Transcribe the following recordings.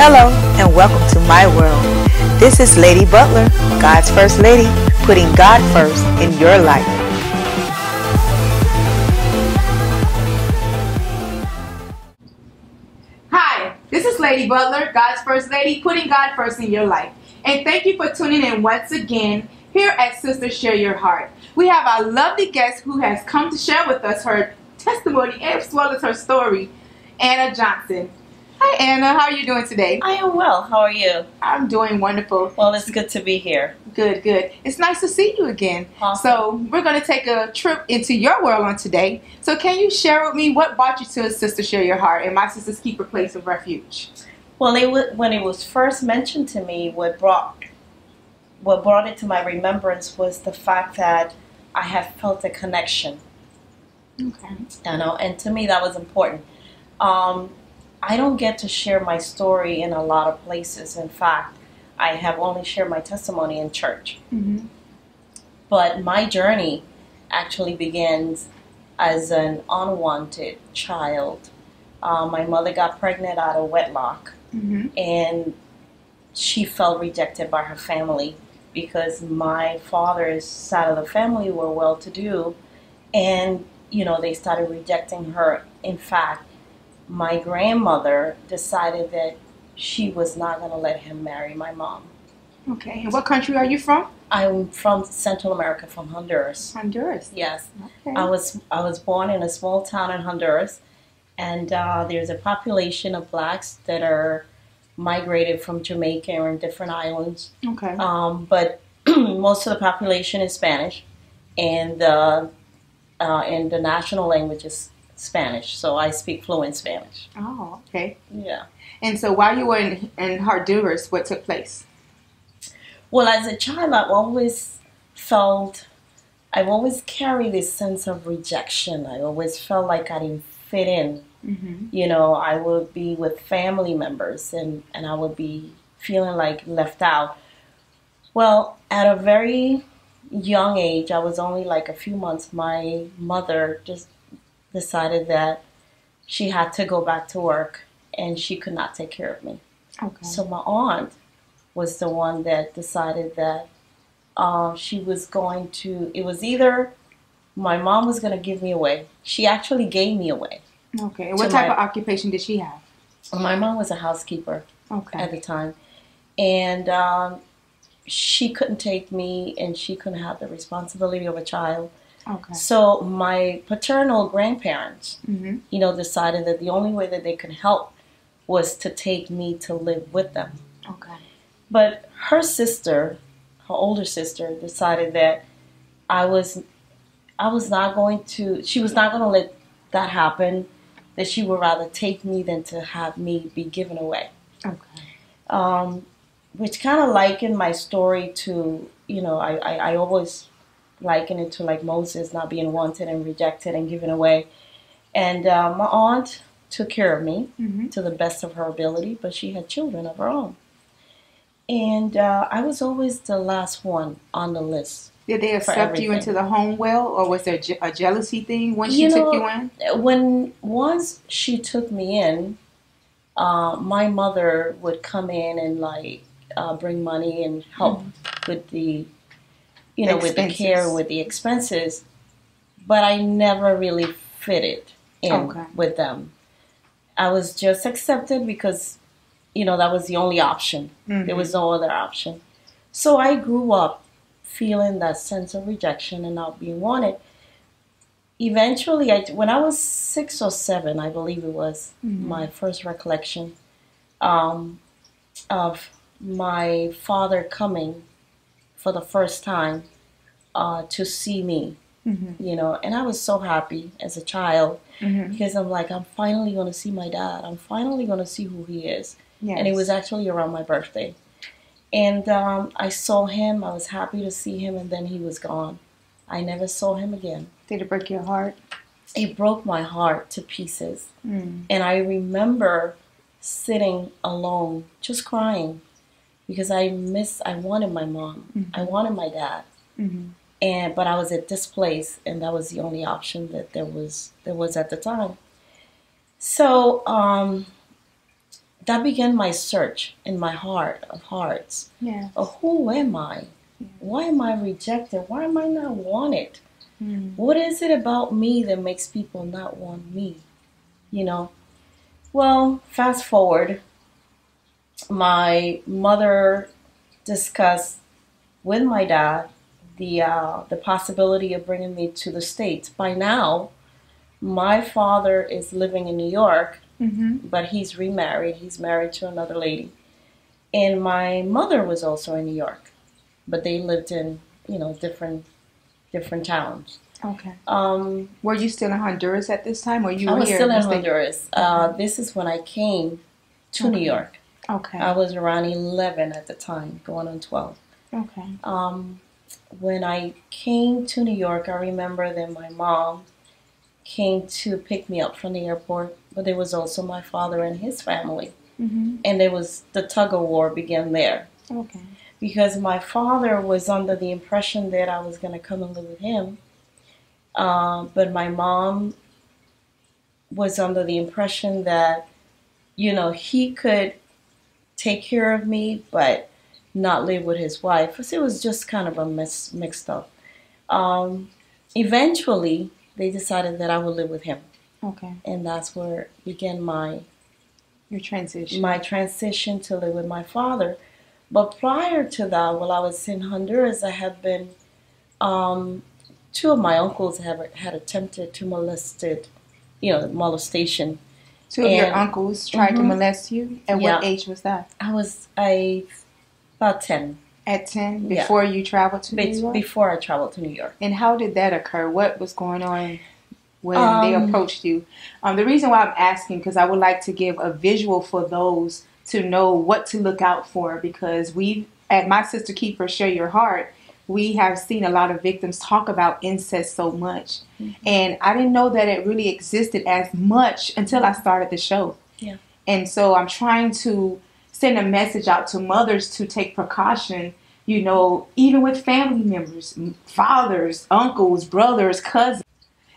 Hello and welcome to my world. This is Lady Butler, God's First Lady, putting God first in your life. Hi, this is Lady Butler, God's First Lady, putting God first in your life. And thank you for tuning in once again here at Sister Share Your Heart. We have our lovely guest who has come to share with us her testimony as well as her story, Anna Johnson. Hi Anna, how are you doing today? I am well, how are you? I'm doing wonderful. Well, it's good to be here. Good, good. It's nice to see you again. Awesome. So we're going to take a trip into your world on today. So can you share with me what brought you to Sister Share Your Heart and My Sister's Keeper place of refuge? Well, when it was first mentioned to me, what brought it to my remembrance was the fact that I have felt a connection. Okay. You know, and to me that was important. I don't get to share my story in a lot of places. In fact, I have only shared my testimony in church. Mm-hmm. But my journey actually begins as an unwanted child. My mother got pregnant out of wedlock, mm-hmm. and she felt rejected by her family because my father's side of the family were well-to-do, and you know they started rejecting her. In fact, my grandmother decided that she was not going to let him marry my mom. Okay. And what country are you from? I'm from Central America, from Honduras. Honduras. Yes. Okay. I was born in a small town in Honduras, and there's a population of blacks that are migrated from Jamaica or in different islands. Okay. But most of the population is Spanish, and the national language is Spanish, so I speak fluent Spanish. Oh, okay. Yeah. And so while you were in Honduras, what took place? Well, as a child, I've always carried this sense of rejection. I always felt like I didn't fit in. Mm-hmm. You know, I would be with family members and I would be feeling like left out. Well, at a very young age, I was only like a few months, my mother just decided that she had to go back to work and she could not take care of me. Okay. So my aunt was the one that decided that it was either my mom was going to give me away. She actually gave me away. Okay. And what type of occupation did she have? My mom was a housekeeper. Okay. At the time. And she couldn't take me and she couldn't have the responsibility of a child. Okay. So my paternal grandparents, mm-hmm. you know, decided that the only way that they could help was to take me to live with them. Okay. But her sister, her older sister, decided that she was not going to let that happen, that she would rather take me than to have me be given away. Okay. Which kind of likened my story to, you know, I always liken it to like Moses not being wanted and rejected and given away. And my aunt took care of me, mm-hmm. to the best of her ability, but she had children of her own. And I was always the last one on the list. Did they accept you into the home well, or was there a jealousy thing when she took you in? Once she took me in, my mother would come in and like bring money and help, mm-hmm. with the with the care, with the expenses, but I never really fitted in, okay. with them. I was just accepted because, you know, that was the only option. Mm-hmm. There was no other option. So I grew up feeling that sense of rejection and not being wanted. eventually, when I was 6 or 7, I believe it was, mm-hmm. my first recollection of my father coming for the first time to see me, mm-hmm. you know, and I was so happy as a child mm-hmm. because I'm like, I'm finally going to see my dad. I'm finally going to see who he is. Yes. And it was actually around my birthday. And I saw him. I was happy to see him, and then he was gone. I never saw him again. Did it break your heart? It broke my heart to pieces. Mm. And I remember sitting alone, just crying, because I wanted my mom. Mm-hmm. I wanted my dad. Mm-hmm. But I was at this place, and that was the only option that there was at the time. So that began my search in my heart of hearts. Yes. Of who am I? Yes. Why am I rejected? Why am I not wanted? Mm. What is it about me that makes people not want me? You know? Well, fast forward. My mother discussed with my dad the possibility of bringing me to the States. By now, my father is living in New York, mm-hmm. but he's remarried. He's married to another lady. And my mother was also in New York, but they lived in, you know, different towns. Okay. Were you still in Honduras at this time, or you were here? I was still in Honduras. This is when I came to okay. New York. Okay. I was around 11 at the time, going on 12. Okay. When I came to New York, I remember that my mom came to pick me up from the airport, but there was also my father and his family. Mm-hmm. And there was the tug of war began there. Okay. Because my father was under the impression that I was going to come and live with him. But my mom was under the impression that, you know, he could take care of me, but not live with his wife. It was just kind of a mixed up. Eventually, they decided that I would live with him. Okay. And that's where began your transition. My transition to live with my father. But prior to that, while I was in Honduras, I had been, two of my uncles had attempted to molestation. Two of your uncles tried mm-hmm. to molest you? At yeah. what age was that? I was about 10. At 10? Before yeah. you traveled to New York? Before I traveled to New York. And how did that occur? What was going on when they approached you? The reason why I'm asking, because I would like to give a visual for those to know what to look out for, because we, at My Sister Keeper, Share Your Heart, we have seen a lot of victims talk about incest so much. Mm-hmm. And I didn't know that it really existed as much until I started the show. Yeah. And so I'm trying to send a message out to mothers to take precaution, you know, even with family members, fathers, uncles, brothers, cousins.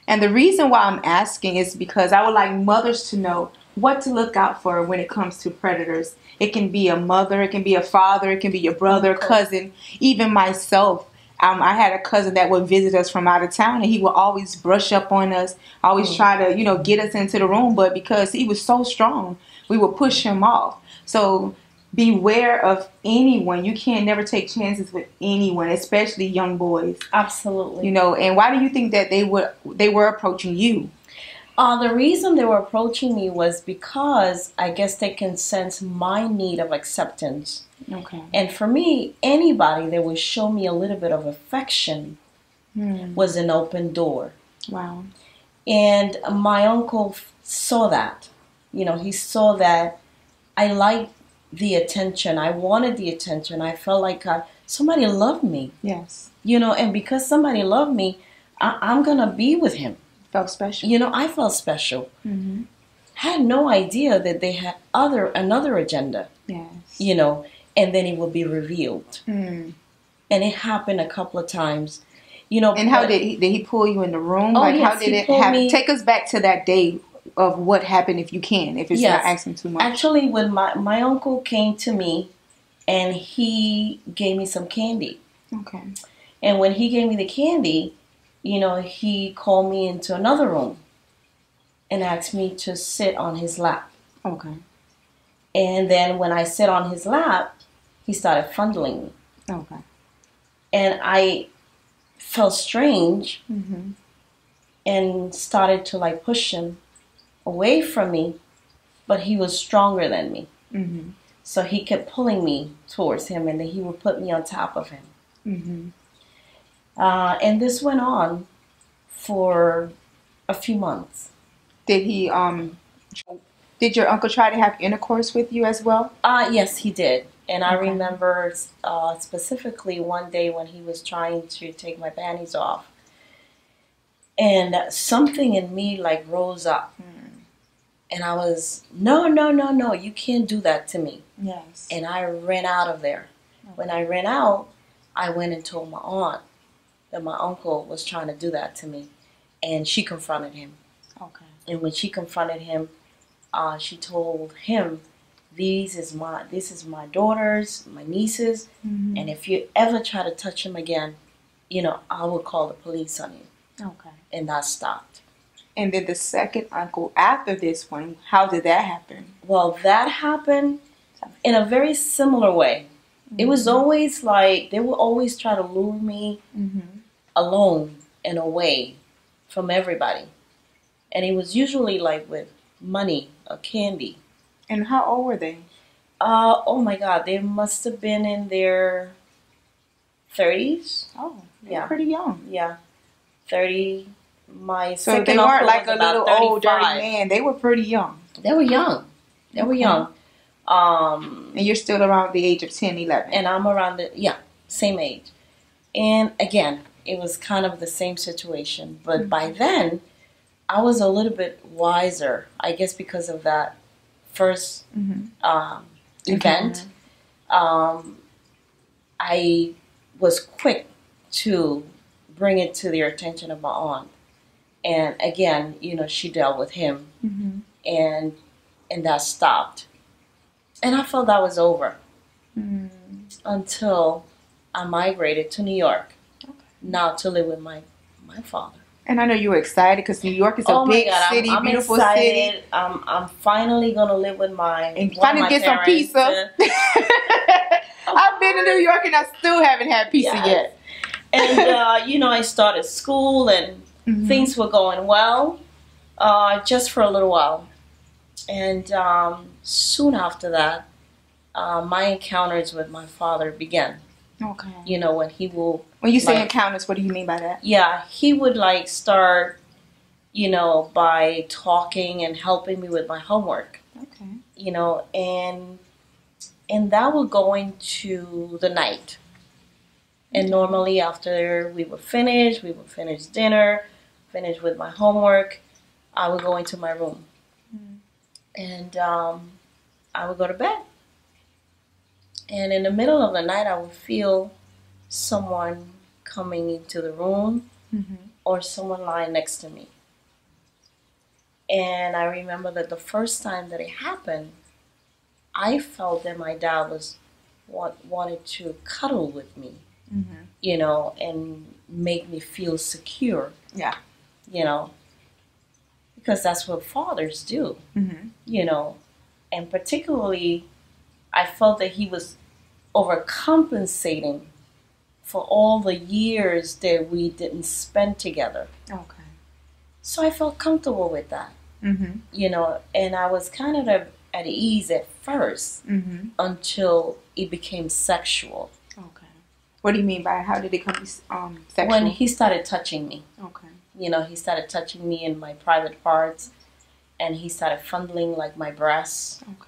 And the reason why I'm asking is because I would like mothers to know what to look out for when it comes to predators. It can be a mother, it can be a father, it can be your brother, cousin, even myself. I had a cousin that would visit us from out of town, and he would always brush up on us, always mm-hmm. try to, you know, get us into the room. But because he was so strong, we would push him off. So beware of anyone. You can't never take chances with anyone, especially young boys. Absolutely. You know, and why do you think that they were approaching you? The reason they were approaching me was because I guess they can sense my need of acceptance. Okay. And for me, anybody that would show me a little bit of affection was an open door. Wow. And my uncle saw that. You know, he saw that I liked the attention. I wanted the attention. I felt like somebody loved me. Yes. You know, and because somebody loved me, I'm going to be with him. Felt special. You know, I felt special. Mm-hmm. Had no idea that they had another agenda. Yes. You know, and then it would be revealed. Mm. And it happened a couple of times. You know. And how did he pull you in the room? Oh, like yes, how did it happen? Take us back to that day of what happened, if you can, if it's yes. not asking too much. Actually, when my uncle came to me, and he gave me some candy. Okay. And when he gave me the candy, you know, he called me into another room and asked me to sit on his lap. Okay. And then when I sit on his lap, he started fondling me. Okay. And I felt strange. Mm-hmm. and started to like push him away from me, but he was stronger than me. Mm-hmm. So he kept pulling me towards him, and then he would put me on top of him. Mm-hmm. And this went on for a few months. Did he, did your uncle try to have intercourse with you as well? Yes, he did. And I remember specifically one day when he was trying to take my panties off, and something in me like rose up. Mm. And I was, no, no, no, no, you can't do that to me. Yes. And I ran out of there. Okay. When I ran out, I went and told my aunt that my uncle was trying to do that to me. And she confronted him. Okay. And when she confronted him, she told him, This is my daughters, my nieces, mm-hmm. and if you ever try to touch them again, you know, I will call the police on you. Okay. And that stopped. And then the second uncle after this one, how did that happen? Well, that happened in a very similar way. Mm-hmm. It was always like, they would always try to lure me mm-hmm. alone and away from everybody. And it was usually like with money or candy. And how old were they? Oh my God, they must have been in their 30s. Oh, yeah, pretty young. Yeah, 30. My so they weren't like a little 35. Old dirty man. They were pretty young. They were young. They were young. And you're still around the age of 10, 11. And I'm around the same age. And again, it was kind of the same situation. But mm-hmm. by then, I was a little bit wiser, I guess, because of that first mm-hmm. Event, mm-hmm. I was quick to bring it to the attention of my aunt, and again, you know, she dealt with him, mm-hmm. and that stopped, and I felt that was over mm-hmm. until I migrated to New York, okay. now to live with my father. And I know you were excited because New York is a big city, I'm beautiful excited. City. I'm finally gonna live with my parents. Some pizza. I've been to New York and I still haven't had pizza yet. And you know, I started school and mm-hmm. things were going well, just for a little while. And soon after that, my encounters with my father began. Okay. You know, when he will... When you say like, encounters, what do you mean by that? Yeah, he would like start, you know, by talking and helping me with my homework. Okay. You know, and that would go into the night. And normally after we would finish dinner, finish with my homework, I would go into my room. Mm. And I would go to bed. And in the middle of the night, I would feel someone coming into the room mm-hmm. or someone lying next to me. And I remember that the first time that it happened, I felt that my dad was wanted to cuddle with me, mm-hmm. you know, and make me feel secure. Yeah. You know, because that's what fathers do, mm-hmm. you know, and particularly I felt that he was overcompensating for all the years that we didn't spend together. Okay. So I felt comfortable with that, mm-hmm. you know, and I was kind of at ease at first mm-hmm. until it became sexual. Okay. What do you mean by how did it become sexual? When he started touching me. Okay. You know, he started touching me in my private parts, and he started fondling like my breasts. Okay.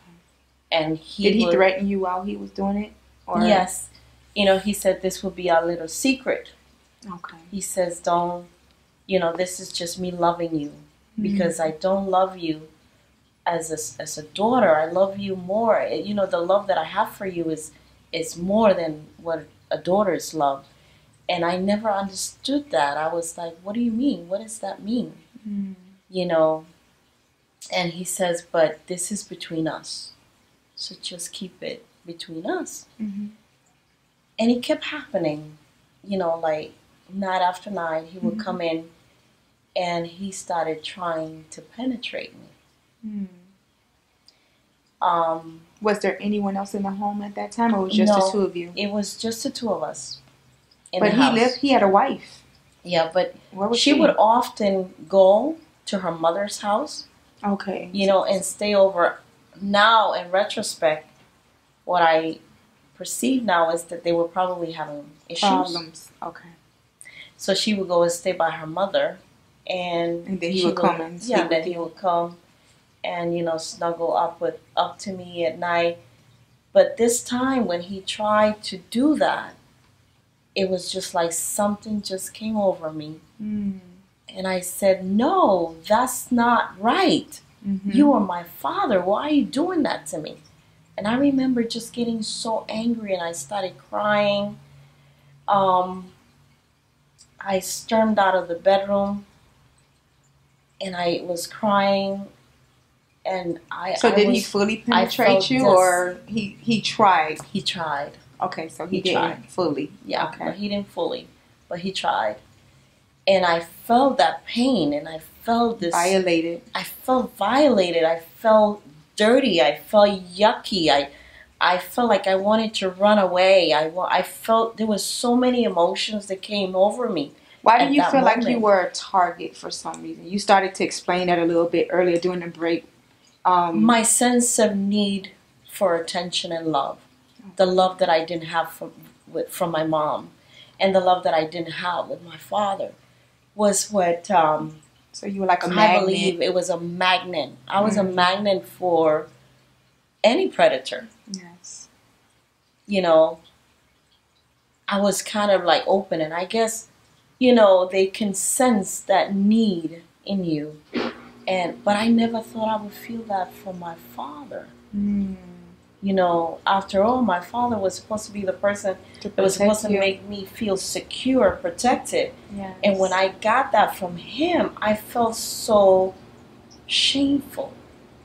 And did he threaten you while he was doing it? Or? Yes. You know, he said, this will be our little secret. Okay. He says, don't, you know, this is just me loving you mm-hmm. because I don't love you as a daughter. I love you more. You know, the love that I have for you is more than what a daughter's love. And I never understood that. I was like, what do you mean? What does that mean? Mm-hmm. You know, and he says, but this is between us. So just keep it between us. Mm-hmm. And it kept happening, you know, like night after night, he would mm-hmm. come in and he started trying to penetrate me. Mm-hmm. Was there anyone else in the home at that time, or was it just the two of you? It was just the two of us. But he lived, he had a wife. Yeah, but she would often go to her mother's house. Okay. You know, and stay over. Now, in retrospect, what I perceive now is that they were probably having issues. Problems. Okay. So she would go and stay by her mother. And then he would come and speak. Yeah, then he would come and, you know, snuggle up to me at night. But this time when he tried to do that, it was just like something just came over me. Mm. And I said, no, that's not right. Mm-hmm. You are my father. Why are you doing that to me? And I remember just getting so angry, and I started crying. I stormed out of the bedroom, and I was crying. And did he fully penetrate you, or he tried? He tried. Okay, so he didn't fully. Yeah, okay. No, he didn't fully, but he tried. And I felt that pain, and I felt this... Violated. I felt violated. I felt dirty. I felt yucky. I felt like I wanted to run away. I felt there was so many emotions that came over me. Why do you feel like you were a target for some reason? You started to explain that a little bit earlier during the break. My sense of need for attention and love. The love that I didn't have from my mom, and the love that I didn't have with my father, was what... so you were like a magnet. I believe it was a magnet. I was a magnet for any predator. Yes. You know, I was kind of like open, and I guess, you know, they can sense that need in you. But I never thought I would feel that from my father. Mm. You know, after all, my father was supposed to be the person that was supposed to make me feel secure, protected. Yes. And when I got that from him, I felt so shameful.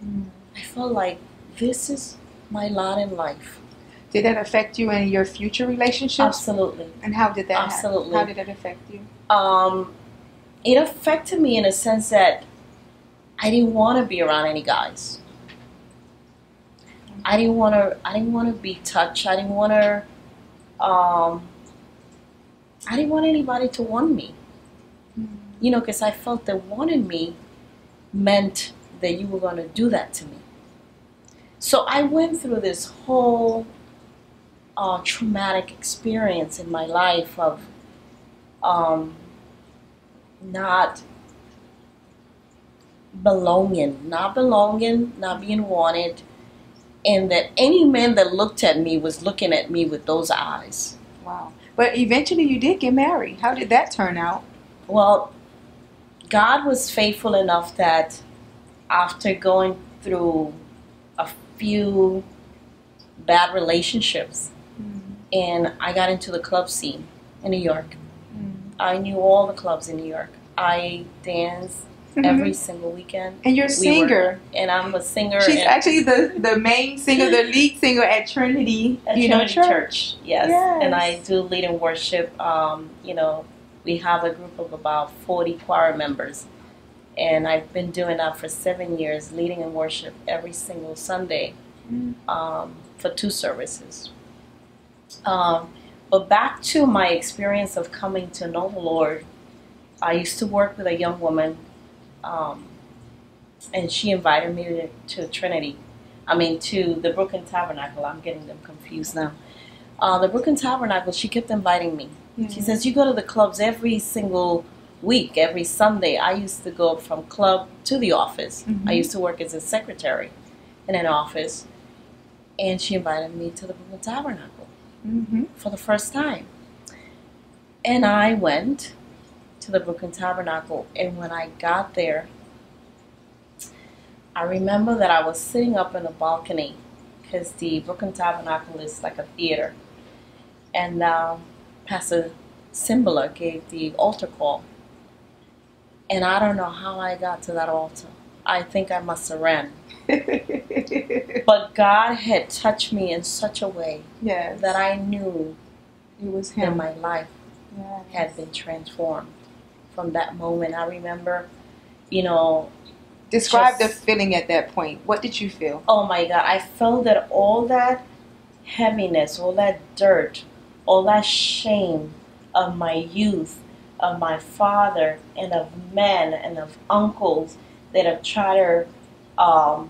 Mm. I felt like this is my lot in life. Did that affect you in your future relationships? Absolutely. And how did that happen? How did that affect you? It affected me in a sense that I didn't want to be around any guys. I didn't want to be touched. I didn't want anybody to want me. Mm. You know, because I felt that wanting me meant that you were going to do that to me. So I went through this whole traumatic experience in my life of not belonging, not being wanted. And that any man that looked at me was looking at me with those eyes. Wow. But eventually you did get married. How did that turn out? Well, God was faithful enough that after going through a few bad relationships, mm-hmm. and I got into the club scene in New York. Mm-hmm. I knew all the clubs in New York. I danced. Mm-hmm. Every single weekend. And you're a singer. And I'm a singer. She's actually the main singer, the lead singer at Trinity Church. Yes. And I do lead in worship. You know, we have a group of about 40 choir members. And I've been doing that for 7 years, leading in worship every single Sunday for 2 services. But back to my experience of coming to know the Lord, I used to work with a young woman. And she invited me to the Brooklyn Tabernacle. I'm getting them confused now. The Brooklyn Tabernacle, she kept inviting me. Mm-hmm. She says, you go to the clubs every single week, every Sunday. I used to go from club to the office. Mm-hmm. I used to work as a secretary in an office. And she invited me to the Brooklyn Tabernacle mm-hmm. for the first time. And I went to the Brooklyn Tabernacle, and when I got there, I remember that I was sitting up in a balcony because the Brooklyn Tabernacle is like a theater, and Pastor Cymbala gave the altar call, and I don't know how I got to that altar. I think I must have ran, but God had touched me in such a way that I knew it was Him. That my life had been transformed. From that moment, I remember, you know... Describe the feeling at that point. What did you feel? Oh my God, I felt that all that heaviness, all that dirt, all that shame of my youth, of my father and of men and of uncles that have tried to,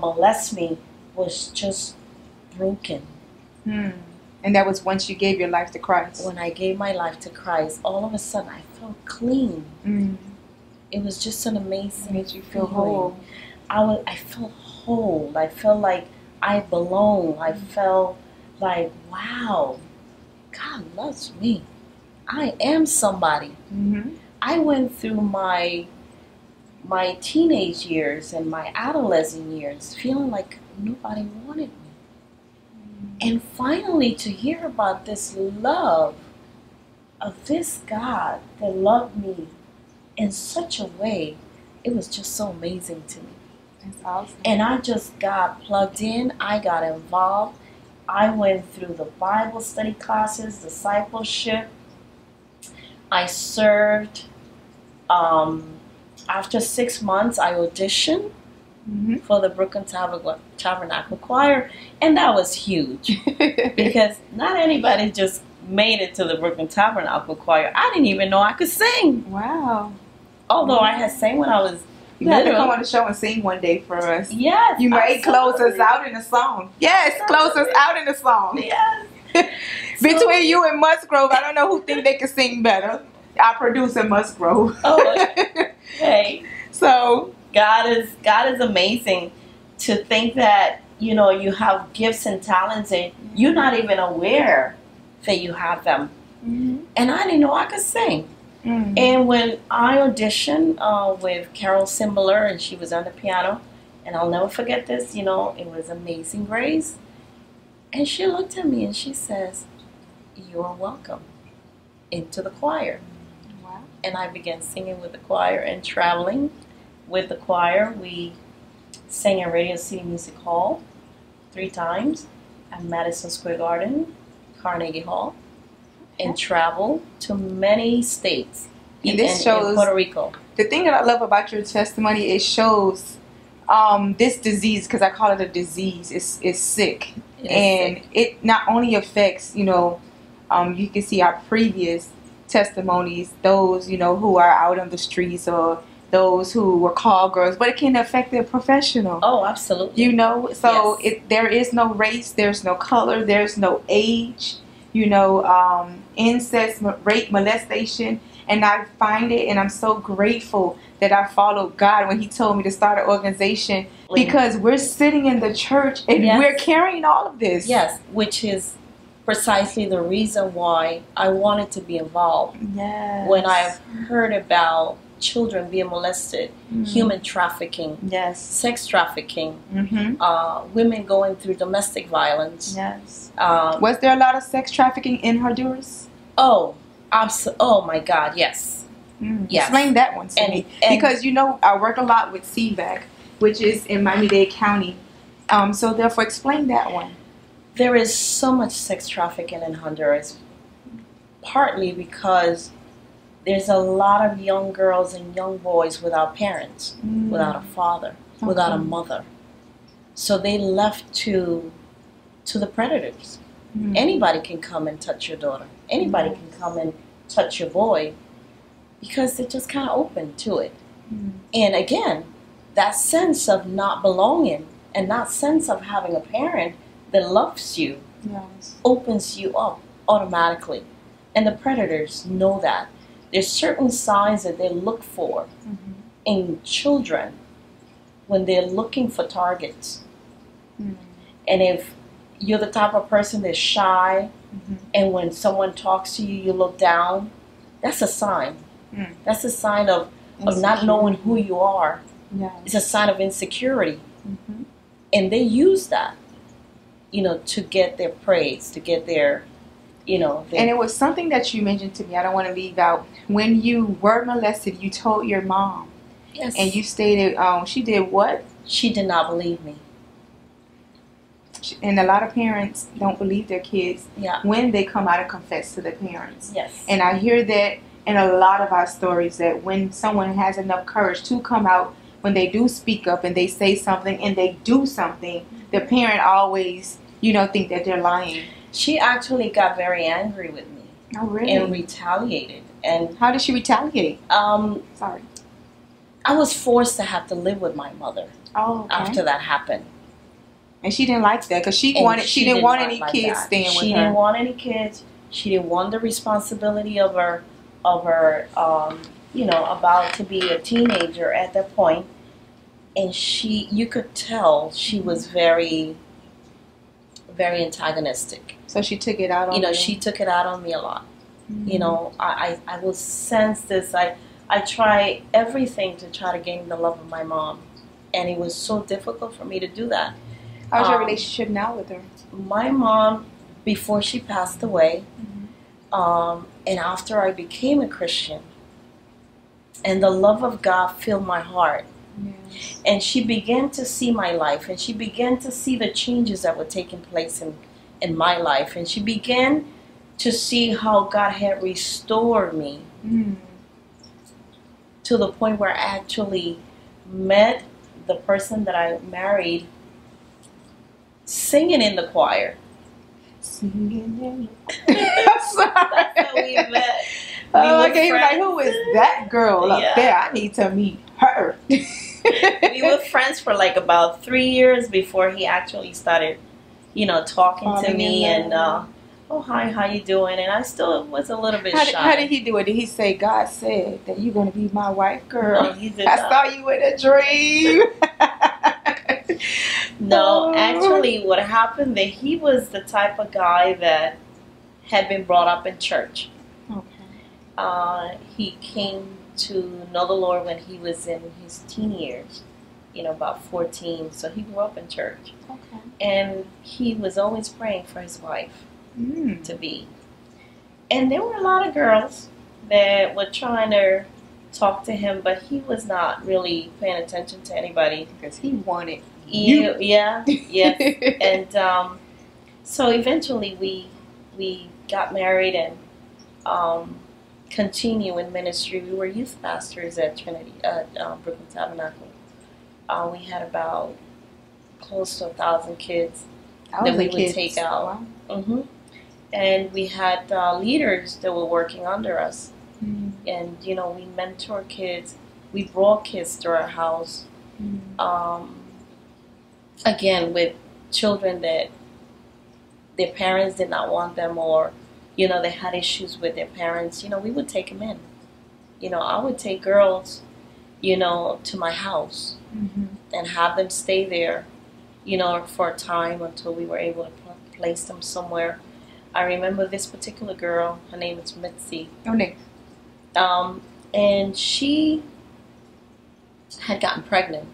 molest me was just broken. Hmm. And that was once you gave your life to Christ. When I gave my life to Christ, all of a sudden I felt clean. Mm. It was just an amazing. It made you feel whole. I felt whole. I felt like I belong. I felt like, wow, God loves me. I am somebody. Mm-hmm. I went through my teenage years and my adolescent years feeling like nobody wanted me. And finally, to hear about this love of this God that loved me in such a way, it was just so amazing to me. That's awesome. And I just got plugged in. I got involved. I went through the Bible study classes, discipleship. I served. After 6 months, I auditioned. Mm-hmm. For the Brooklyn Tabernacle Choir, and that was huge because not anybody just made it to the Brooklyn Tabernacle Choir. I didn't even know I could sing. Wow. Although I had sang when I was little. You have to come on the show and sing one day for us. Yes. You might close us out in a song. Yes, close us out in a song. Yes. Between you and Musgrove, I don't know who think they can sing better. Our producer Musgrove. Oh, okay. So... God is amazing to think that, you have gifts and talents and you're not even aware that you have them. Mm-hmm. And I didn't know I could sing. Mm-hmm. And when I auditioned with Carol Cymbala, and she was on the piano, and I'll never forget this, it was Amazing Grace. And she looked at me and she says, "You're welcome into the choir." Wow. And I began singing with the choir and traveling. With the choir, we sang at Radio City Music Hall 3 times, at Madison Square Garden, Carnegie Hall, and traveled to many states. And this shows in Puerto Rico. The thing that I love about your testimony, it shows this disease, because I call it a disease. It's sick, it not only affects you can see our previous testimonies, those who are out on the streets or those who were called girls, but it can affect their professional. Oh, absolutely. So yes. There is no race, there's no color, there's no age, incest, rape, molestation. And I find it, and I'm so grateful that I followed God when he told me to start an organization, because we're sitting in the church and we're carrying all of this. Yes, which is precisely the reason why I wanted to be involved. Yes. When I've heard about children being molested, human trafficking, sex trafficking, women going through domestic violence. Yes. Was there a lot of sex trafficking in Honduras? Oh, oh my God, yes. Mm. Yes. Explain that one to me, because I work a lot with CVAC, which is in Miami-Dade County. So therefore, explain that one. There is so much sex trafficking in Honduras, partly because there's a lot of young girls and young boys without parents, without a father, without a mother. So they left to the predators. Anybody can come and touch your daughter. Anybody can come and touch your boy, because they're just kind of open to it. And again, that sense of not belonging and that sense of having a parent that loves you opens you up automatically. And the predators know that. There's certain signs that they look for in children when they're looking for targets. And if you're the type of person that's shy, and when someone talks to you, you look down, that's a sign. That's a sign of not knowing who you are. It's a sign of insecurity. And they use that, to get their praise, to get their... And it was something that you mentioned to me, I don't want to leave out. When you were molested, you told your mom. Yes. And you stated, she did what? She did not believe me. And a lot of parents don't believe their kids when they come out and confess to their parents. Yes. And I hear that in a lot of our stories, that when someone has enough courage to come out, when they do speak up and they say something and they do something, the parent always, think that they're lying. She actually got very angry with me. Oh, really? And retaliated. And how did she retaliate? Sorry. I was forced to have to live with my mother. Oh, okay. After that happened. And she didn't like that because she didn't want any kids staying with her. She didn't want any kids. She didn't want the responsibility of her, you know, about to be a teenager at that point. And she, you could tell she was very, very antagonistic. So she took it out on you. You know, she took it out on me a lot. Mm-hmm. You know, I will sense this. I try everything to try to gain the love of my mom. And it was so difficult for me to do that. How's your relationship now with her? My mom, before she passed away, mm-hmm. And after I became a Christian, and the love of God filled my heart. Yes. And she began to see my life, and she began to see the changes that were taking place in my life. And she began to see how God had restored me to the point where I actually met the person that I married singing in the choir. Singing in the choir. That's how we met. Oh, okay. He was like, who is that girl up there? I need to meet her. We were friends for like about 3 years before he actually started, you know, talking to me and, oh, hi, how you doing? And I still was a little bit shy. How did he do it? Did he say, God said that you're going to be my wife, girl? No, he did not. I saw you in a dream. No, actually what happened that he was the type of guy that had been brought up in church. Okay. He came to know the Lord when he was in his teen years, you know, about 14. So he grew up in church. Okay. And he was always praying for his wife to be. And there were a lot of girls that were trying to talk to him, but he was not really paying attention to anybody. Because he wanted you. Yeah, yeah. And so eventually we got married and continue in ministry. We were youth pastors at Trinity, Brooklyn Tabernacle. We had about close to 1,000 kids that we would take out. Wow. Mm-hmm. And we had leaders that were working under us. Mm-hmm. And, you know, we mentor kids. We brought kids to our house. Mm-hmm. Again, with children that their parents did not want them, or, you know, they had issues with their parents. You know, we would take them in. You know, I would take girls, you know, to my house mm-hmm. and have them stay there, you know, for a time until we were able to place them somewhere. I remember this particular girl, her name is Mitzi. Oh, okay. And she had gotten pregnant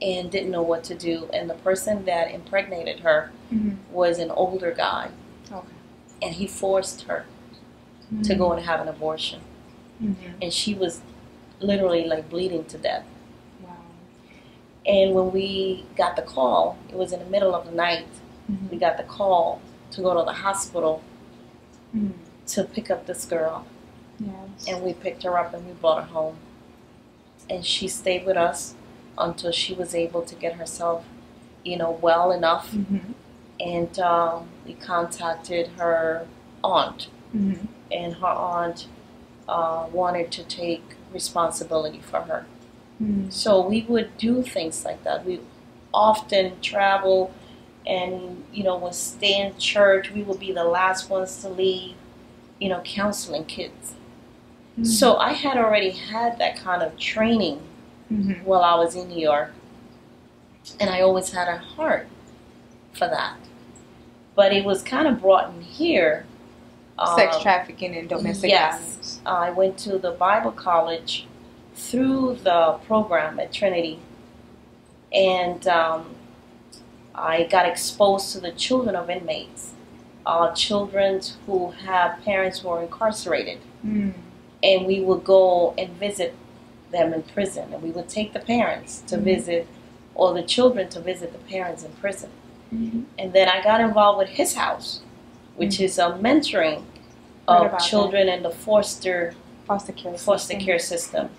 and didn't know what to do. And the person that impregnated her mm-hmm. was an older guy. Okay. And he forced her mm-hmm. to go and have an abortion. Mm-hmm. And she was literally like bleeding to death. Wow. And when we got the call, it was in the middle of the night, mm-hmm. we got the call to go to the hospital mm-hmm. to pick up this girl. Yes. And we picked her up and we brought her home. And she stayed with us until she was able to get herself, you know, well enough. Mm-hmm. And we contacted her aunt. Mm-hmm. And her aunt wanted to take responsibility for her. Mm-hmm. So we would do things like that. We often travel and, you know, would stay in church. We would be the last ones to leave, you know, counseling kids. Mm-hmm. So I had already had that kind of training mm-hmm. while I was in New York. And I always had a heart for that. But it was kind of brought in here. Sex trafficking and domestic violence. Yes. I went to the Bible college through the program at Trinity. And I got exposed to the children of inmates. Children who have parents who are incarcerated. Mm. And we would go and visit them in prison. And we would take the parents to mm-hmm. visit, or the children to visit the parents in prison. Mm-hmm. And then I got involved with His House, which mm-hmm. is a mentoring of children in the foster care system.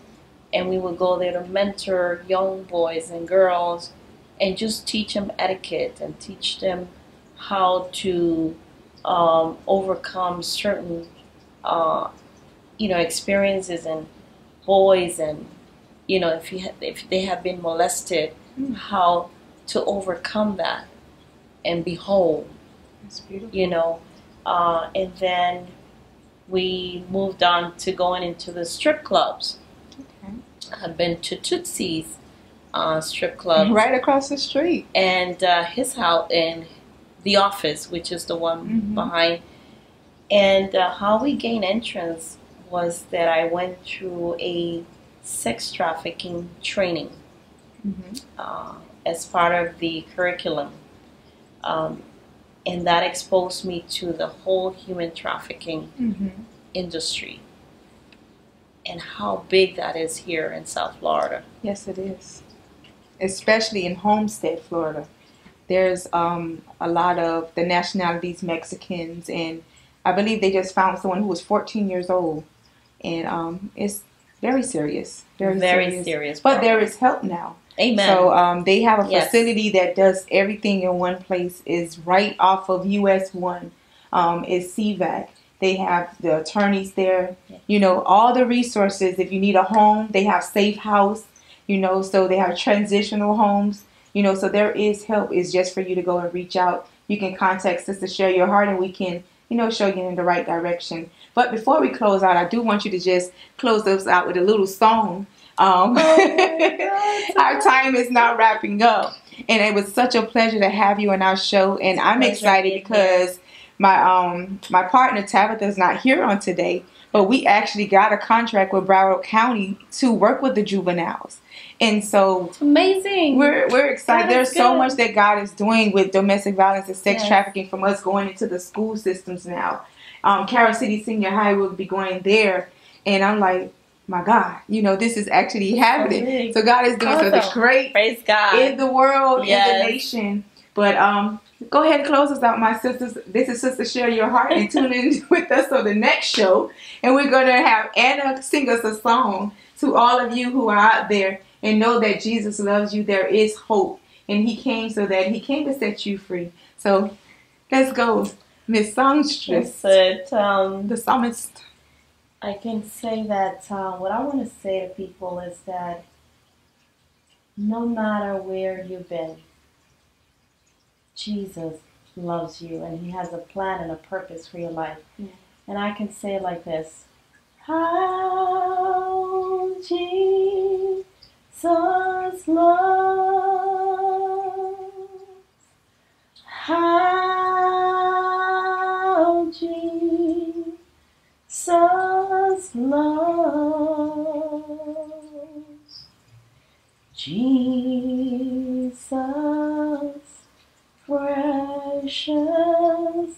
And we would go there to mentor young boys and girls and just teach them etiquette and teach them how to overcome certain you know, experiences and boys and, you know, if they have been molested, how to overcome that and be whole. That's beautiful. You know, and then we moved on to going into the strip clubs. Okay. I've been to Tootsie's strip club. Right across the street. And his house and the office, which is the one behind. And how we gained entrance was that I went through a sex trafficking training as part of the curriculum. And that exposed me to the whole human trafficking industry and how big that is here in South Florida. Yes, it is. Especially in Homestead, Florida. There's a lot of the nationalities, Mexicans, and I believe they just found someone who was 14 years old. And it's very serious. Very serious. But there is help now. Amen. So they have a facility that does everything in one place. It's right off of US 1. It's CVAC. They have the attorneys there. You know, all the resources. If you need a home, they have Safe House. You know, so they have transitional homes. You know, so there is help. It's just for you to go and reach out. You can contact Sister Share Your Heart and we can, you know, show you in the right direction. But before we close out, I do want you to just close us out with a little song. Our time is now wrapping up, and it was such a pleasure to have you on our show. And I'm excited because my partner Tabitha is not here on today, but we actually got a contract with Broward County to work with the juveniles, and so it's amazing. We're excited. There's so much that God is doing with domestic violence and sex trafficking from us going into the school systems now. Carroll City Senior High will be going there, and I'm like, my God, you know, this is actually happening. So God is doing something great. Praise God. In the world, in the nation. But go ahead and close us out, my sisters. This is Sister Share Your Heart, and tune in with us on the next show. And we're going to have Anna sing us a song to all of you who are out there and know that Jesus loves you. There is hope. And he came to set you free. So let's go, Miss Songstress. The psalmist. I can say that what I want to say to people is that no matter where you've been, Jesus loves you and he has a plan and a purpose for your life. Yeah. And I can say it like this: how Jesus loves, how Jesus loves, Jesus, precious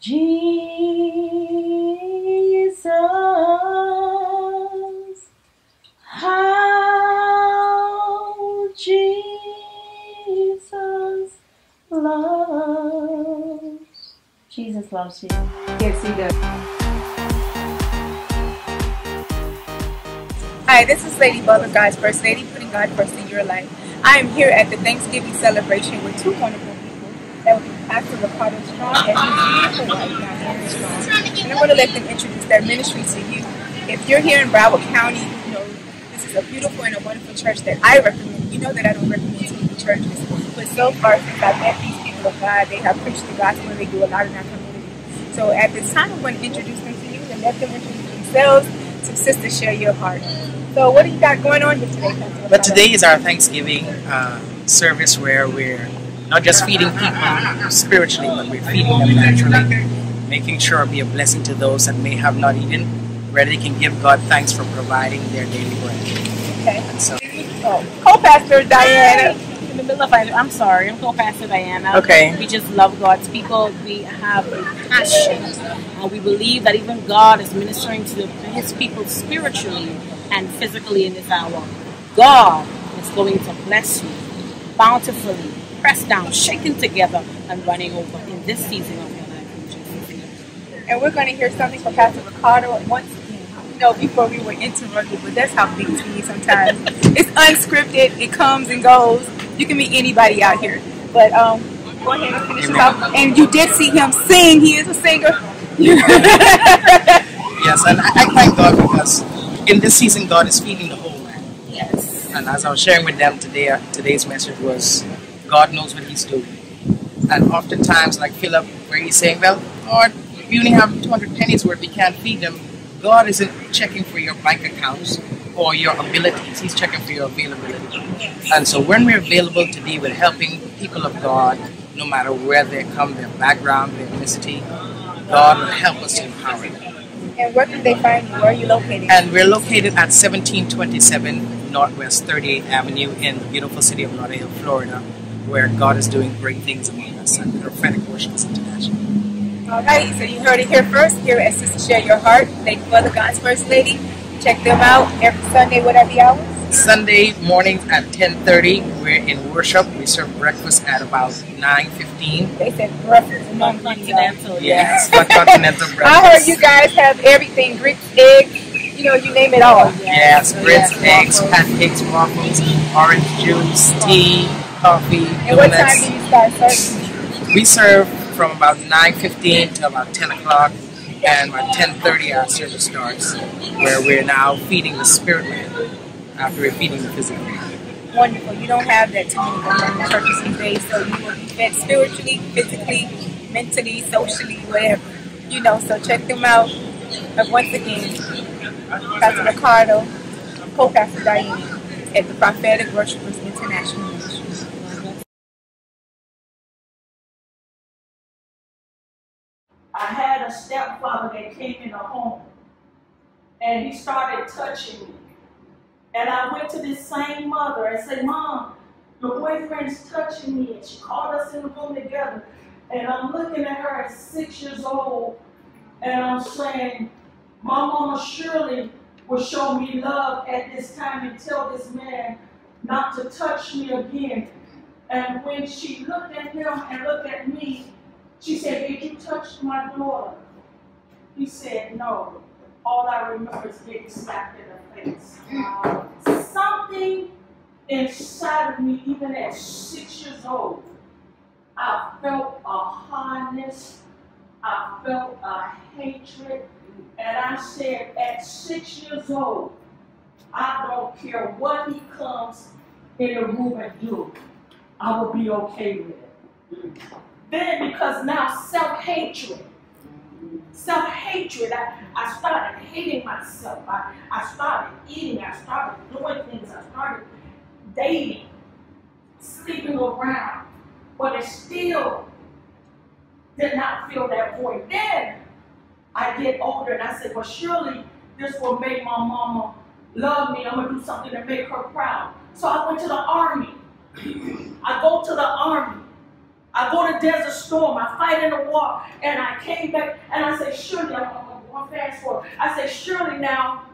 Jesus, how Jesus loves. Jesus loves you. Yes, he does. Hi, this is Lady Butler, God's First Lady, putting God first in your life. I am here at the Thanksgiving celebration with two wonderful people that will be Pastor Ricardo Strong and his beautiful wife, Diana Strong. And I want to let them introduce their ministry to you. If you're here in Broward County, you know this is a beautiful and a wonderful church that I recommend. You know that I don't recommend to the churches, but so far since I've met these people of God, they have preached the gospel and they do a lot in our community. So at this time, I'm going to introduce them to you and let them introduce themselves to Sister Share Your Heart. So what do you got going on here today? But today is our Thanksgiving service where we're not just feeding people spiritually, but we're feeding them naturally, making sure be a blessing to those that may have not eaten, where they can give God thanks for providing their daily bread. Okay. And so, co-pastor Diana. In the middle of it, I'm sorry, I'm co-pastor Diana. Okay. We just love God's people. We have a passion. We believe that even God is ministering to his people spiritually and physically in this hour. God is going to bless you bountifully, pressed down, shaken together, and running over in this season of your life. And we're going to hear something from Pastor Ricardo once again. You know, before we were interrupted, but that's how things be sometimes. It's unscripted, it comes and goes. You can meet anybody out here. But go ahead and finish this off. And you did see him sing. He is a singer. yes. And I thank God because in this season, God is feeding the whole land. Yes. And as I was sharing with them today, today's message was, God knows what He's doing. And oftentimes, like Philip, where he's saying, well, Lord, we only have 200 pennies worth, we can't feed them. God isn't checking for your bank accounts or your abilities. He's checking for your availability. And so when we're available today, we're helping people of God, no matter where they come, their background, their ethnicity, God will help us to empower them. And where can they find you? Where are you located? And we're located at 1727 Northwest 38th Avenue in the beautiful city of Lauderdale, Florida, where God is doing great things among us and Prophetic Worship International. All right, so you heard it here first, here at Sister Share Your Heart. Thank you for the God's First Lady. Check them out every Sunday, whatever the hours? Sunday mornings at 10:30, we're in worship. We serve breakfast at about 9:15. They said breakfast, non-continental. Yes, non-continental breakfast. I heard you guys have everything, Greek egg, you know, you name it all. Yes, grits, eggs, pancakes, waffles, orange juice, tea, coffee, donuts. And what time do you start serving? We serve from about 9:15 to about 10 o'clock, and by 10:30 our service starts, where we're now feeding the spirit man after we're feeding the physical man. Wonderful. You don't have that too many different churches these days, so you will be fed spiritually, physically, mentally, socially, whatever. You know, so check them out. But once again, Pastor Ricardo, co-pastor Diane at the Prophetic Worshipers International. I had a stepfather that came in the home, and he started touching me. And I went to this same mother and said, Mom, your boyfriend's touching me. And she called us in the room together. And I'm looking at her at 6 years old, and I'm saying, my mama surely will show me love at this time and tell this man not to touch me again. And when she looked at him and looked at me, she said, did you touch my daughter? He said, no. All I remember is getting slapped in the face. Something inside of me, even at 6 years old, I felt a hardness, I felt a hatred, and I said, at 6 years old, I don't care what he comes in the room and do, I will be okay with it. Then, because now self-hatred, I started hating myself. I started eating, I started doing things, I started dating, sleeping around, but it still did not fill that void. Then, I get older and I said, well, surely this will make my mama love me. I'm going to do something to make her proud. So I went to the army. I go to the army. I go to Desert Storm, I fight in the war, and I came back, and I said, surely, I'm going fast forward. I said, surely now,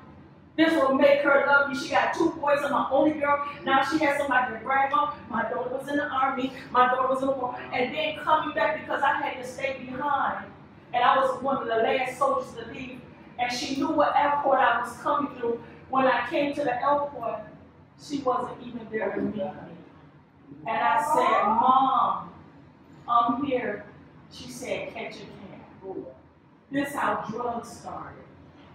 this will make her love me. She got two boys, I'm my only girl. Now she has somebody to brag on. My daughter was in the army, my daughter was in the war. And then coming back, because I had to stay behind, and I was one of the last soldiers to leave, and she knew what airport I was coming through. When I came to the airport, she wasn't even there to meet me. And I said, Mom, I'm here. She said, catch a can. This is how drugs started.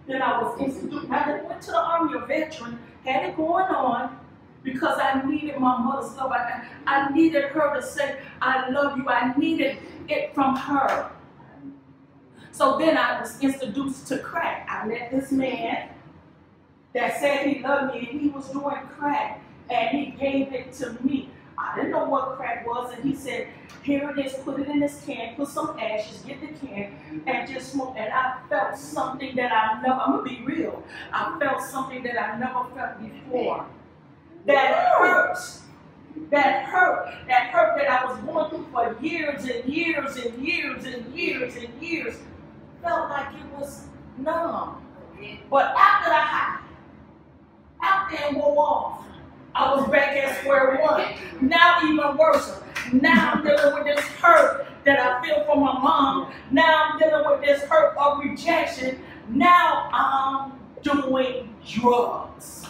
Then I was instituted. I went to the army, a veteran, had it going on because I needed my mother's love. I needed her to say, I love you. I needed it from her. So then I was introduced to crack. I met this man that said he loved me, and he was doing crack, and he gave it to me. I didn't know what crack was, and he said, here it is, put it in this can, put some ashes, get the can, and just smoke. And I felt something that I never, I'm going to be real, I felt something that I never felt before. That hurt, that hurt, that hurt that I was going through for years and years and years and years and years. Felt like it was numb. But after the high, after it wore off, I was back at square one. Now even worse. Now I'm dealing with this hurt that I feel from my mom. Now I'm dealing with this hurt of rejection. Now I'm doing drugs.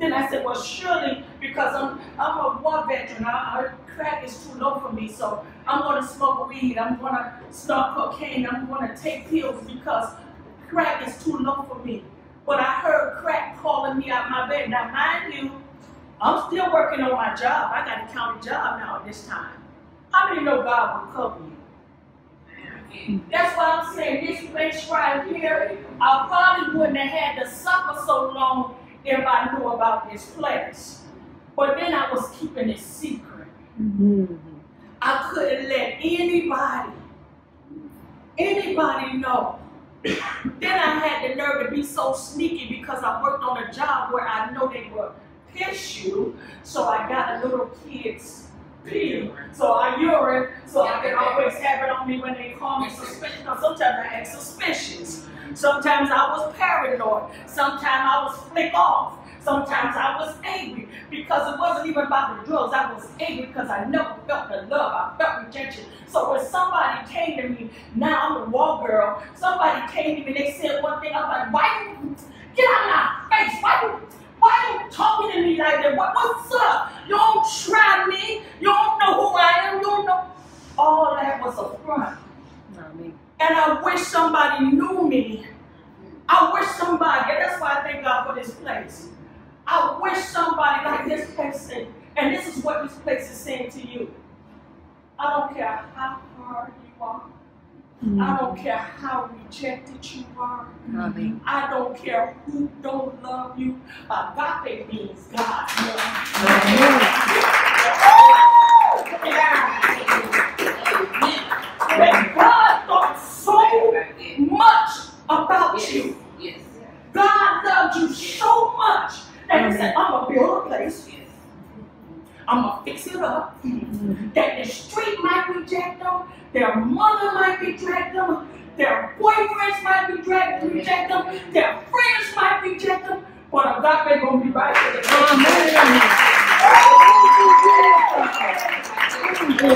Then I said, well, surely, because I'm a war veteran, crack is too low for me, so I'm going to smoke weed. I'm going to snort cocaine. I'm going to take pills because Crack is too low for me. But I heard crack calling me out my bed. Now, mind you, I'm still working on my job. I got a county job now at this time. How many know God will cover you? That's why I'm saying this place right here, I probably wouldn't have had to suffer so long if I knew about this place. But then I was keeping it secret. Mm-hmm. I couldn't let anybody know. Then I had the nerve to be so sneaky because I worked on a job where I know they would piss you, so I got a little kid's pee, so I urine, so I can always have it on me when they call me suspicious. Now, sometimes I act suspicious. Sometimes I was paranoid. Sometimes I was flick off. Sometimes I was angry because it wasn't even about the drugs. I was angry because I never felt the love. I felt rejection. So when somebody came to me, now I'm a wall girl, somebody came to me, they said one thing, I'm like, why you get out of my face? Why you talking to me like that? What's up? You don't try me. You don't know who I am. You don't know. All that was a front. And I wish somebody knew me. I wish somebody, and that's why I thank God for this place. I wish somebody like this person, and this is what this place is saying to you. I don't care how hard you are. Mm-hmm. I don't care how rejected you are. Mm-hmm. I don't care who don't love you. Agape means God. Mm-hmm. Yeah. When God thought so much about you, God loved you so much that He said, I'm going to build a place. I'm going to fix it up. Mm-hmm. That the street might reject them, their mother might reject them, their boyfriends might reject them, their friends might reject them, but I'm not going to be right for the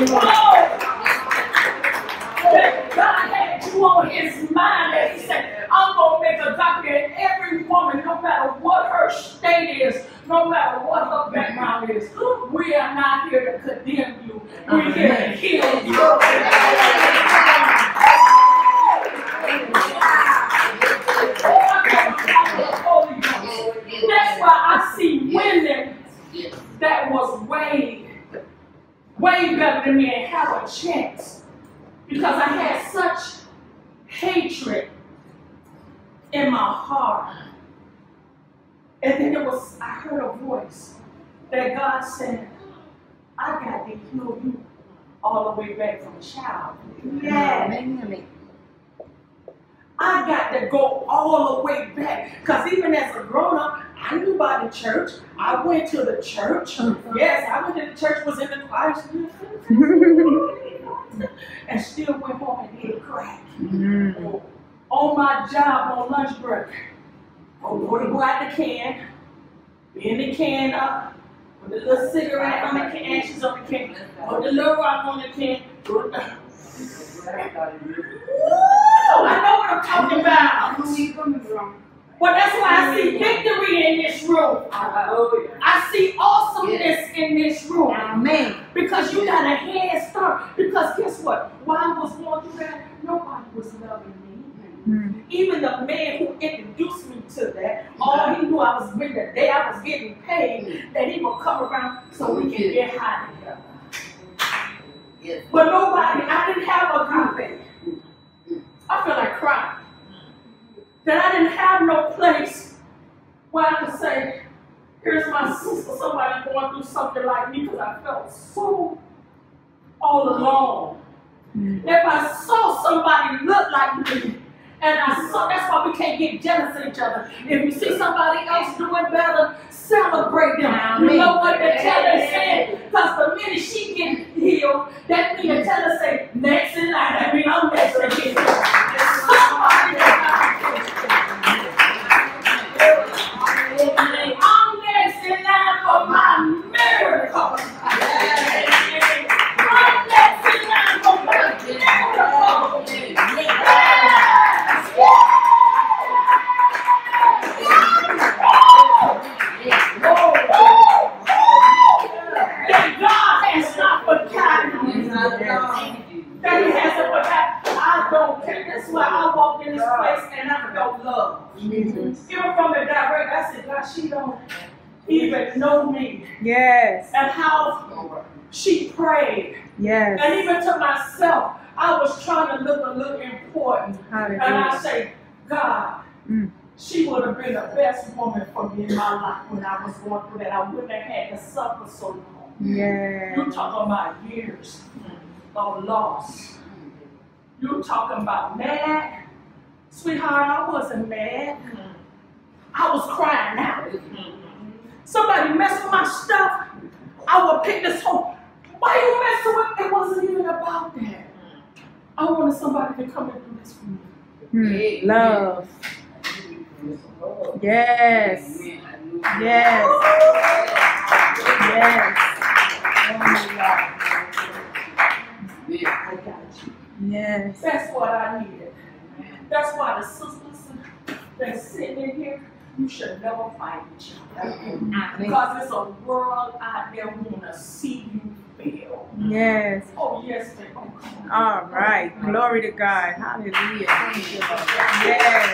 God had you on His mind that He said, I'm going to make a doctor in every woman, no matter what her state is, no matter what her background is. We are not here to condemn you. We're here to heal you. That's why I see women that was way better than me and have a chance. Because I had such hatred in my heart. And then I heard a voice that God said, I got to heal you all the way back from child. Yeah. I got to go all the way back. Because even as a grown-up, I knew about the church. I went to the church. Yes, I went to the church, was in the choir, and still went home and did crack. Mm. On my job, on lunch break, I'm going to go out the can, in the can up, put a little cigarette on the can, ashes on the can, put a little rock on the can. Ooh, I know what I'm talking about. Well, that's why I see victory in this room. I see awesomeness in this room. Amen. Because you got a head start. Because guess what? While I was going through that, nobody was loving me. Mm-hmm. Even the man who introduced me to that, all he knew I was with the day I was getting paid, that he would come around so we can get high together. Yes. But nobody, I didn't have a company. I feel like crying. That I didn't have no place where I could say, here's my sister, somebody going through something like me, because I felt so all alone. Mm-hmm. If I saw somebody look like me, and that's why we can't get jealous of each other. If you see somebody else doing better, celebrate them. You know what the teller said? Because the minute she gets healed, that means the teller say, next in line. I mean, I'm next again. I'm next in line for my miracle. I'm next in line for my miracle. That God has not forgotten me. That He hasn't forgotten. I don't care. That's why I walk in this place and I without love. Jesus. Even from the direct, I said, God, she don't even know me. Yes. And how she prayed. Yes. And even to myself, I was trying to look a little important. Hallelujah. And I say, God, she would have been the best woman for me in my life when I was going through that. I wouldn't have had to suffer so long. Yes. You talking about years of loss. You talking about mad. Sweetheart, I wasn't mad. I was crying out. Somebody messed with my stuff. I would pick this whole. Why you messing with me? It wasn't even about that. I wanted somebody to come and do this for me. Love. Yes. Yes. Yes. I got you. Yes. That's what I needed. That's why the sisters that's sitting in here, you should never fight each other. Because there's a world out there want to see you fail. Yes. Oh, yes, they don't. All right. Glory to God. Hallelujah. Thank you. Yes.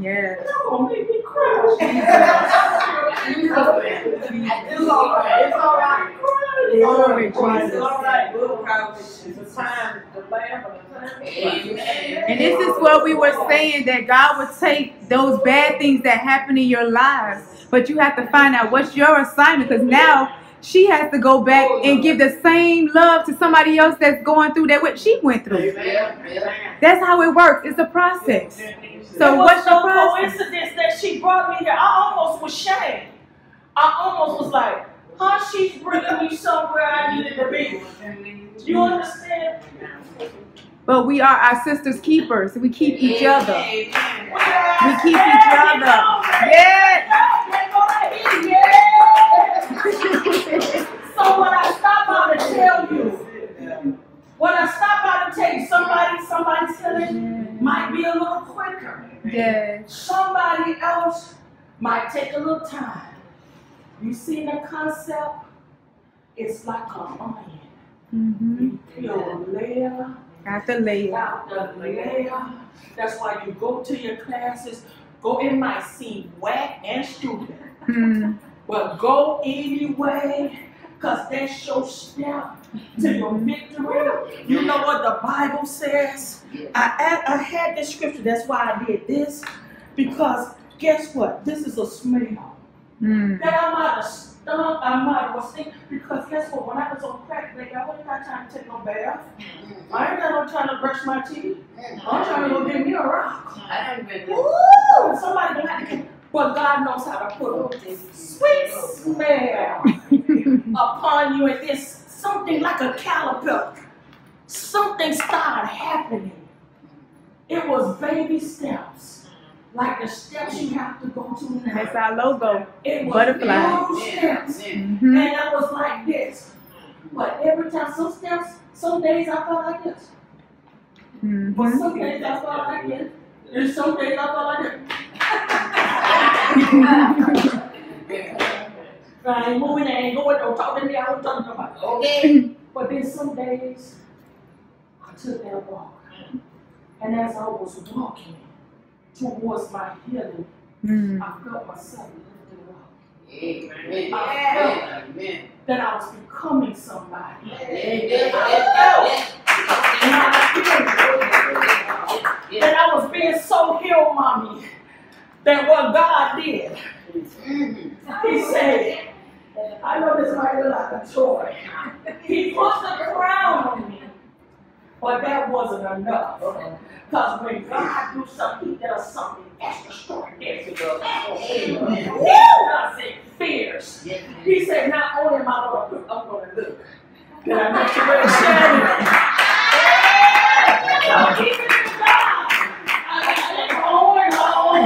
Yes. You're going to make me cry. It's all right. It's all right. Glory to Jesus. All right. We'll cry. It's time. The Lamb of the time. And this is what we were saying, that God would take those bad things that happen in your lives, but you have to find out what's your assignment, because now she has to go back and give the same love to somebody else that's going through that what she went through. That's how it works. It's a process. So what's your process? Coincidence that she brought me here. I almost was shamed. I almost was like, huh, she's bringing me somewhere I needed to be. Do you understand? But we are our sister's keepers. We keep each other. We keep each other. Yes. So when I stop out to tell you, somebody's healing might be a little quicker. Yes. Somebody else might take a little time. You see the concept? It's like an onion. You peel layer after layer after layer. That's why you go to your classes. Go, it might seem whack and stupid, but go anyway, because that's your step to your victory. You know what the Bible says? I had this scripture. That's why I did this, because guess what? This is a smell. That I might have stunk, I might have stink, because guess what? When I was on crack, baby, I wasn't got time to take no bath. I ain't got no time to brush my teeth. I'm trying to go get me a rock. Ooh, somebody gonna have to get. But God knows how to put a sweet smell upon you, and this something like a caterpillar. Something started happening. It was baby steps. Like the steps you have to go to now. That's our logo. It was butterfly. Steps. And I was like this. But every time, some steps, some days I felt like this. But some days I felt like this. And some days I felt like this. I ain't moving, I ain't going, no talking there, I was talking about it. Okay. But then some days I took that walk. And as I was walking towards my healing, I felt myself lifted up. Amen. I felt that I was becoming somebody. I felt that I was being so healed, mommy, that what God did, He said, I know this might look like a toy. He put the crown on me. But that wasn't enough. Because when God do something, He does something extraordinary. He does it fierce. He said, not only am I going to look, I'm going to look. Can I make you ready to share it? I'm keeping it in God. I got it going on.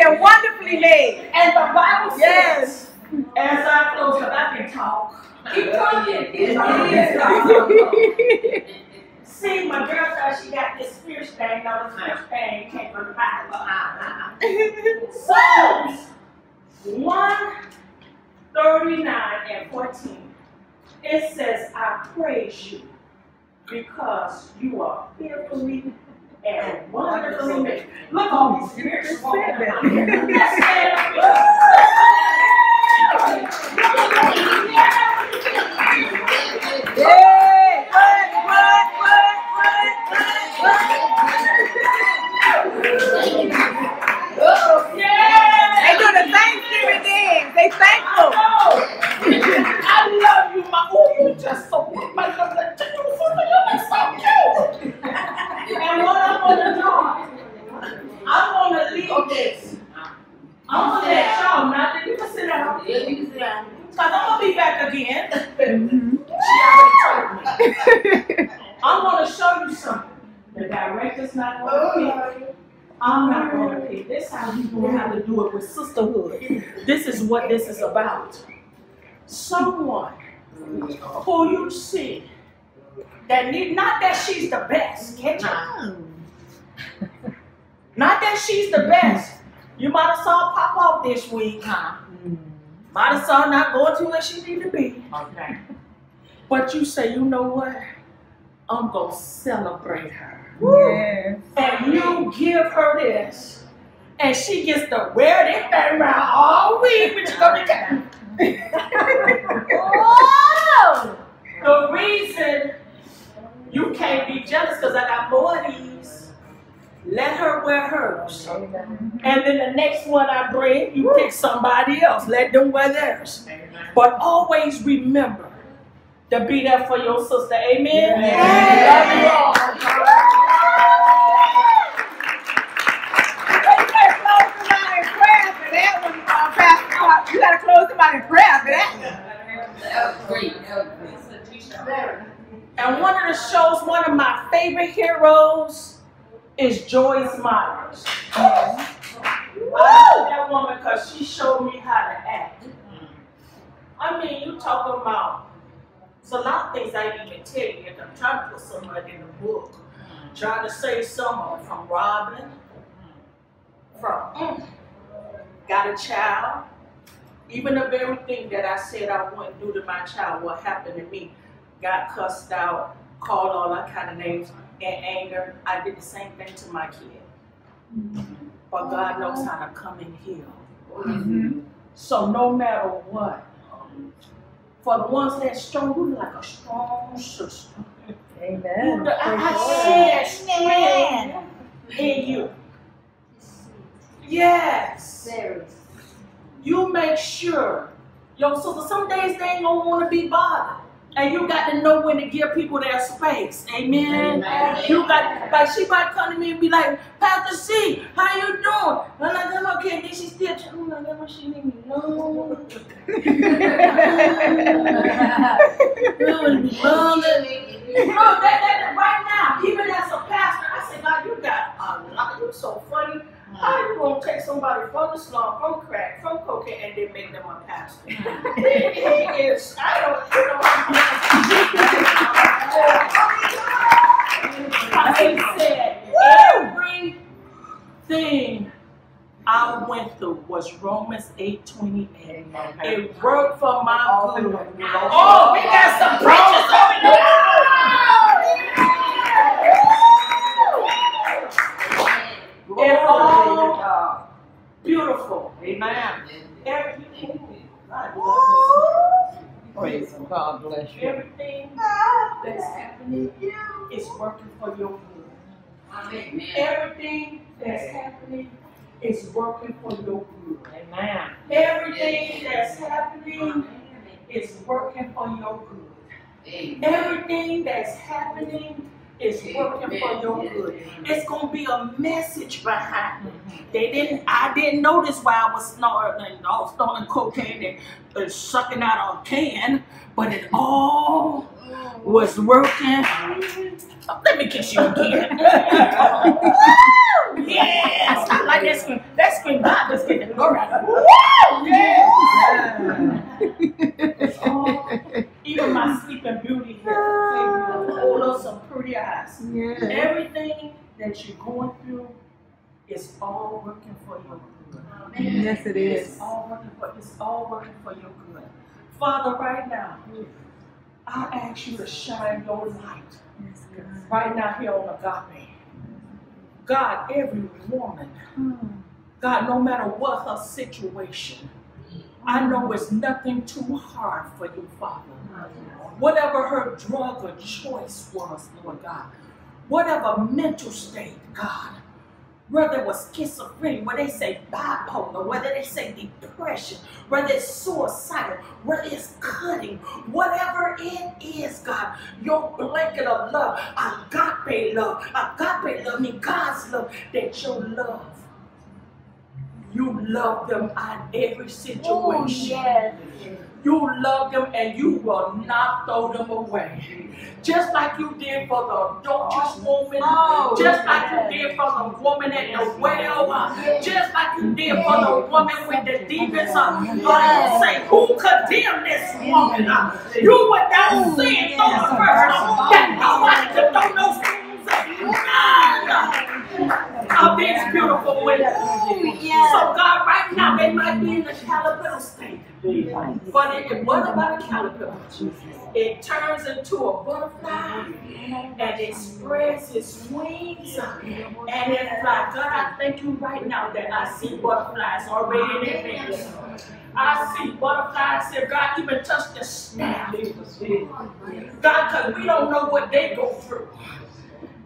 And wonderfully made. And the Bible says, as I close, because I can talk. Keep talking. See, my girl thought she got this fierce thing. Now this fierce thing came from the Bible. So, one, 39:14. It says, I praise you because you are fearfully and wonderfully made. Look, Holy Spirit, just said that. They do the Thanksgiving thing. They thankful. I love you, my. Oh, you just so good. My love, you look so cute. And what I want to know, I want to leave this. I want to let y'all know that you can sit down. Yeah, you can sit down. Because I'm going to be back again. She already told me. I'm going to show you something. The director's not going to pick. I'm not going to pick. This is how you going to have to do it with sisterhood. This is what this is about. Someone who you see that need, not that she's the best, catch on. Not that she's the best. You might have saw her pop off this week, huh? Might have saw her not going to where she need to be. Okay. But you say, you know what? I'm gonna celebrate her. Yes. And you give her this, and she gets to wear that thing around all week when you go to town. Oh! The reason you can't be jealous because I got more of these. Let her wear hers. And then the next one I bring, you pick somebody else. Let them wear theirs. But always remember to be there for your sister. Amen? Amen. Love you all. You got to close somebody in prayer for that. That was great. That was great. And one of the shows, one of my favorite heroes is Joyce Meyer. I love that woman because she showed me how to act. I mean, you talking about, it's a lot of things I didn't even tell you. I'm trying to put somebody in the book. I'm trying to save someone from robbing, from got a child. Even the very thing that I said I wouldn't do to my child, what happened to me. Got cussed out, called all that kind of names, and anger. I did the same thing to my kid. But God knows how to come and heal. So no matter what, for the ones that strong, you like a strong sister. Amen. I see that strength in you. Yes. You make sure, yo, so some days they ain't gonna want to be bothered. And you got to know when to give people their space. Amen. Amen. You got, like, she might come to me and be like, Pastor C, how you doing? And I'm like, okay, then she's still trying to she leave me alone. Right now, even as a pastor, I say, God, you got a lot. You so funny. How you gonna take somebody from the slum, from crack, from cocaine, and then make them a pastor? I said everything I went through was Romans 8:28. It worked for my good. Oh, we got some preachers coming now. Beautiful. Amen. Everything. Praise God, bless you. Everything that's happening is working for your good. Amen. Everything that's happening is working for your good. Amen. Everything that's happening is working for your good. Amen. Everything that's happening is working for your good. It's gonna be a message behind it. I didn't notice why I was snorting cocaine and sucking out a can, but it all was working. Let me kiss you again. Yes, I like that scream. That scream, God, let's get the glory out of it. Even my sleeping beauty here. Hold up some pretty eyes. Everything that you're going through It's all working for your good. Amen. Yes, it is. It's all working for your good. Father, right now, I ask you to shine your light. Yes, God. Right now here on Agape. God, every woman, God, no matter what her situation, I know it's nothing too hard for you, Father. Whatever her drug or choice was, Lord God, whatever mental state, God, whether it was schizophrenia, whether they say bipolar, whether they say depression, whether it's suicidal, whether it's cutting, whatever it is, God, your blanket of love, agape love, I mean God's love, that your love, you love them at every situation. Oh, yes. You love them and you will not throw them away. Just like you did for the adulterous woman, just like you did for the woman at the well, just like you did for the woman with the demons. You say, who condemned this woman? You without sin throw the first stone, that nobody could throw those things of these beautiful women. So God, right now they might be in the caterpillar state. But it wasn't about a caterpillar. It turns into a butterfly and it spreads its wings and it's like, God, I thank you right now that I see butterflies already in advance. I see butterflies here. God, even touched the snap. God, because we don't know what they go through.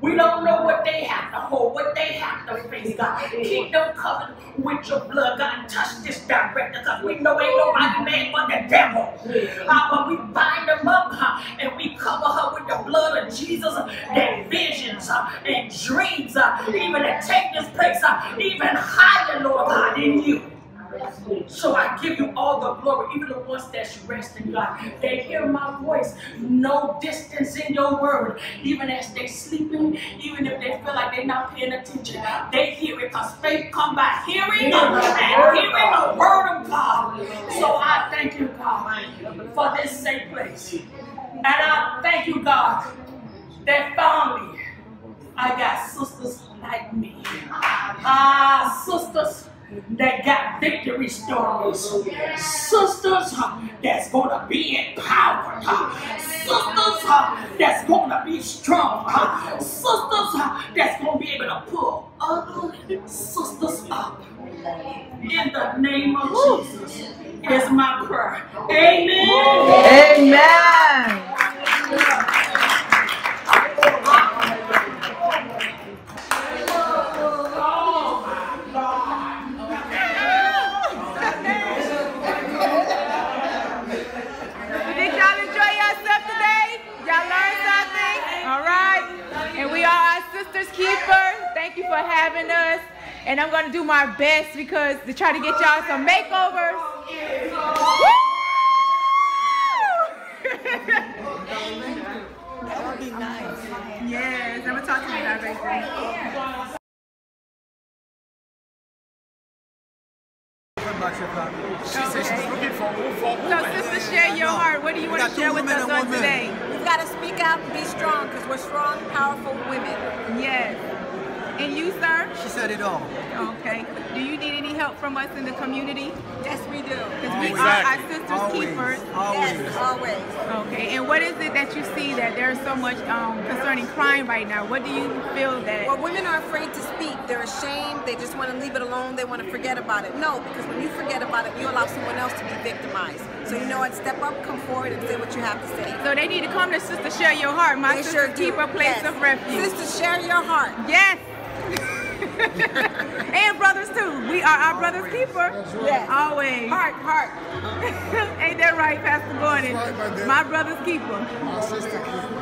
We don't know what they have to hold, what they have to face, God. Keep them covered with your blood, God. Touch this director, because we know ain't nobody man but the devil. But we bind them up and we cover her with the blood of Jesus. And visions and dreams, even to take this place even higher, Lord God, in you. So I give you all the glory, even the ones that's resting, God. They hear my voice, no distance in your word. Even as they're sleeping, even if they feel like they're not paying attention, they hear it, because faith comes by hearing and hearing the word of God. So I thank you, God, for this safe place. And I thank you, God, that found me. I got sisters like me. Sisters that got victory stories. Sisters that's going to be empowered. Sisters that's going to be strong. Sisters that's going to be able to pull other sisters up. In the name of Jesus is my prayer. Amen. Amen. For having us, and I'm going to do my best because to try to get y'all some makeovers. Woo! That would be nice. Yes, I'm going to talk to you directly. She said she's looking for a woman. So, Sister Share Your Heart, what do you want to share with us on today? We've got to speak out and be strong because we're strong, powerful women. Yes. And you, sir? She said it all. Okay. Do you need any help from us in the community? Yes, we do. Because we are our sister's keepers. Always. Yes, always. Okay. And what is it that you see that there's so much concerning crime right now? What do you feel that? Well, women are afraid to speak. They're ashamed. They just want to leave it alone. They want to forget about it. No, because when you forget about it, you allow someone else to be victimized. So you know what? Step up, come forward, and say what you have to say. So they need to come to Sister Share Your Heart, my sister's keeper, place of refuge. Sister Share Your Heart. Yes. And brothers too. We are our brother's keeper. Yes. Always. Heart. Ain't that right, Pastor Gordon? Right, my brother's keeper. My sister's keeper.